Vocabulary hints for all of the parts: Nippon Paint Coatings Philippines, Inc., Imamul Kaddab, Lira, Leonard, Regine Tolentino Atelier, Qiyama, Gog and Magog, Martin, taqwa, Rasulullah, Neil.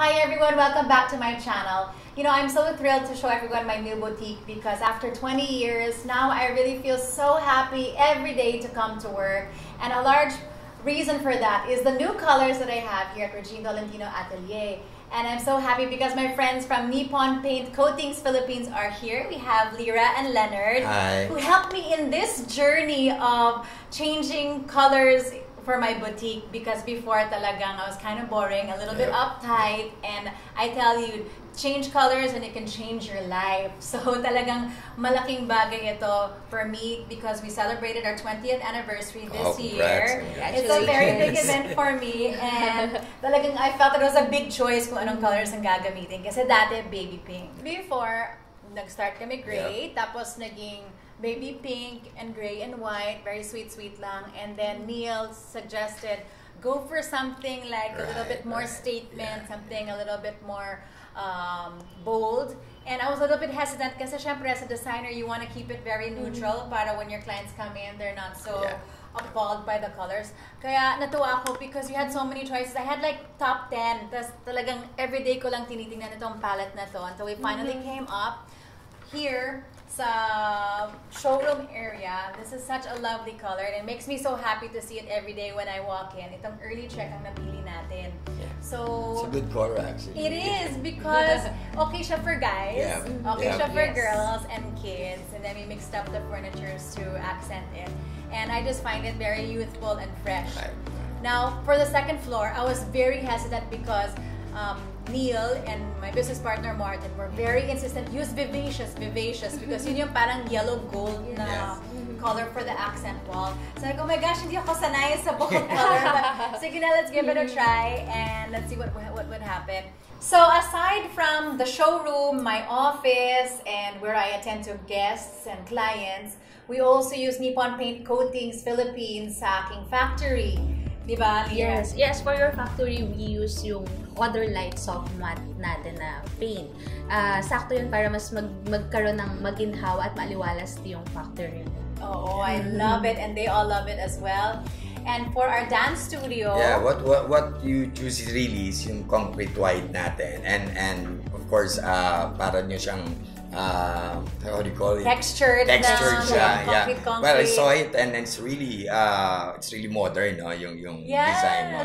Hi everyone, welcome back to my channel. You know, I'm so thrilled to show everyone my new boutique because after 20 years now, I really feel so happy every day to come to work, and a large reason for that is the new colors that I have here at Regine Tolentino Atelier. And I'm so happy because my friends from Nippon Paint Coatings Philippines are here. We have Lira and Leonard. Hi. Who helped me in this journey of changing colors for my boutique, because before talagang I was kind of boring, a little bit uptight, and I tell you, change colors and it can change your life. So talagang malaking bagay ito for me because we celebrated our 20th anniversary this year. It's a very big event for me, and talagang I felt that it was a big choice kung anong colors ang gagamitin kasi dati baby pink. Before, nag-start kami gray, tapos naging baby pink and gray and white, very sweet lang. And then Neil suggested go for something like a little bit more statement, something a little bit more bold. And I was a little bit hesitant because as a designer, you want to keep it very neutral para when your clients come in, they're not so appalled by the colors. Kaya natuwa ako because you had so many choices. I had like top 10. Tas talagang everyday ko lang tinitingnan itong palette na to until we finally came up here. Sa showroom area, this is such a lovely color, and it makes me so happy to see it every day when I walk in. Itong early check ang napili natin. Yeah. So it's a good color actually. It is because okay siya for guys, okay siya for girls and kids, and then we mixed up the furnitures to accent it. And I just find it very youthful and fresh. Right. Now for the second floor, I was very hesitant because Neil and my business partner Martin were very insistent. Use vivacious because yun yung parang yellow gold na color for the accent wall. So like, oh my gosh, hindi ako sanay sa bold color. But sige na, let's give it a try and let's see what would happen. So aside from the showroom, my office, and where I attend to guests and clients, we also use Nippon Paint Coatings Philippines sa aking factory. Diba? Yes, yes. For your factory, we use yung other light soft matte natin na paint. Sakto yun para mas magkaroon ng maginhawa at maaliwalas yung factory. Oh, I love it, and they all love it as well. And for our dance studio, what you choose is really is yung concrete white natin, and of course, para nyo siyang how do you call it? Textured siya. Concrete. Well, I saw it and it's really modern, no? Yung design mo.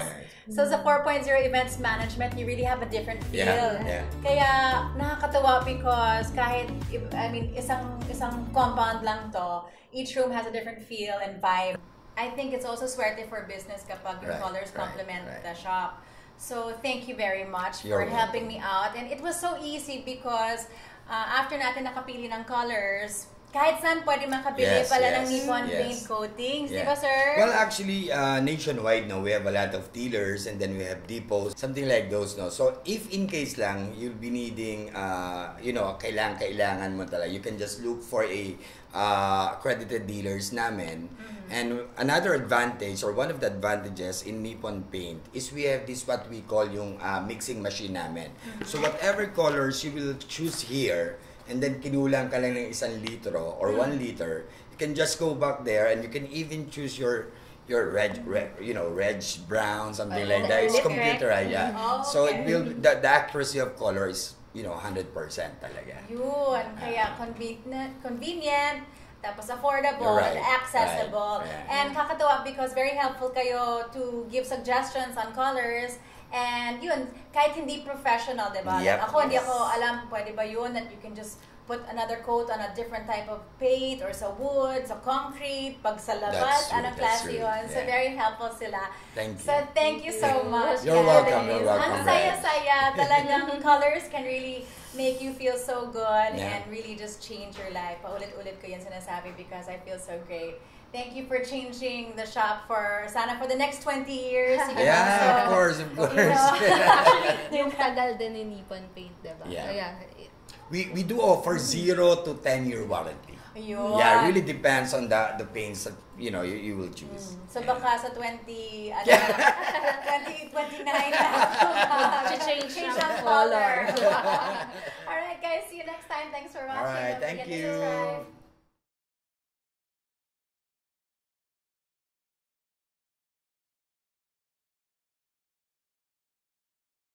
So the 4.0 events management, you really have a different feel. Yeah. Kaya nakakatawa because kahit I mean isang compound lang to, each room has a different feel and vibe. I think it's also swerte for business kapag your colors complement the shop. So thank you very much for helping me out, and it was so easy because after natin nakapili ng colors, kahit saan pwede makapili pala ng Nippon Paint Coatings, di ba, sir? Well, actually, nationwide, no, we have a lot of dealers and then we have depots, something like those, no? So, if in case lang, you'll be needing, kailangan mo talaga, you can just look for a accredited dealers namin. And another advantage, or one of the advantages in Nippon Paint is we have this what we call yung mixing machine namin. So, whatever colors you will choose here, and then kinulang ka lang ng 1 litro or 1 liter, you can just go back there and you can even choose your red, brown, something like that. It's computerized, so it will the accuracy of color is 100% talaga. Yun, kaya convenient, tapos affordable, and accessible, and kakatawa because very helpful kayo to give suggestions on colors. And yun, kahit hindi professional, diba? Ako hindi ako alam, pwede ba yun that you can just put another coat on a different type of paint or sa wood, sa concrete, pag sa labas, anong klase yun. So very helpful sila. Thank you. So thank you so much. You're welcome, you're welcome. Ang saya-saya. Talagang colors can really make you feel so good and really just change your life. Paulit-ulit ko yun sinasabi because I feel so great. Thank you for changing the shop for sana for the next 20 years. Yeah, of course. Yung tagal din ni Nippon Paint, diba? Yeah. We do offer 0 to 10-year warranty. Ayun. Yeah, it really depends on the paints that you will choose. So baka sa 29 to change ang color. All right, guys. See you next time. Thanks for watching. All right, thank you.